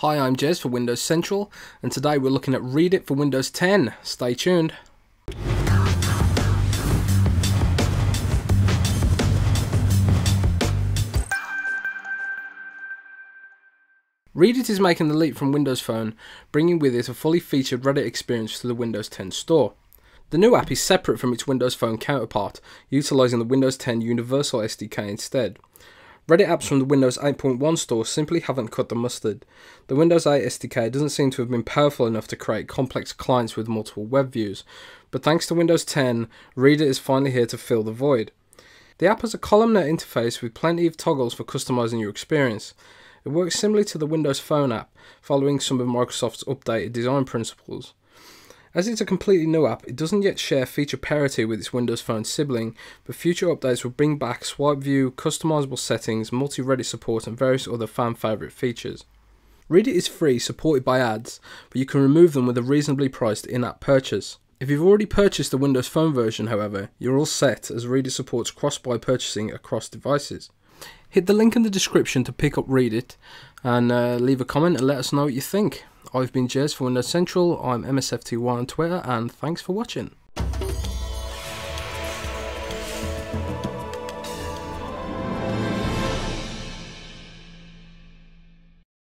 Hi, I'm Jez for Windows Central, and today we're looking at Read It for Windows 10. Stay tuned. Read It is making the leap from Windows Phone, bringing with it a fully featured Reddit experience to the Windows 10 store. The new app is separate from its Windows Phone counterpart, utilising the Windows 10 Universal SDK instead. Reddit apps from the Windows 8.1 store simply haven't cut the mustard. The Windows 8 SDK doesn't seem to have been powerful enough to create complex clients with multiple web views, but thanks to Windows 10, Reader is finally here to fill the void. The app has a columnar interface with plenty of toggles for customizing your experience. It works similarly to the Windows Phone app, following some of Microsoft's updated design principles. As it's a completely new app, it doesn't yet share feature parity with its Windows Phone sibling, but future updates will bring back Swipe View, customizable settings, multi-Reddit support and various other fan-favourite features. Read It is free, supported by ads, but you can remove them with a reasonably priced in-app purchase. If you've already purchased the Windows Phone version, however, you're all set as Read It supports cross-buy purchasing across devices. Hit the link in the description to pick up Read It and leave a comment and let us know what you think. I've been Jez for Windows Central, I'm MSFT1 on Twitter, and thanks for watching.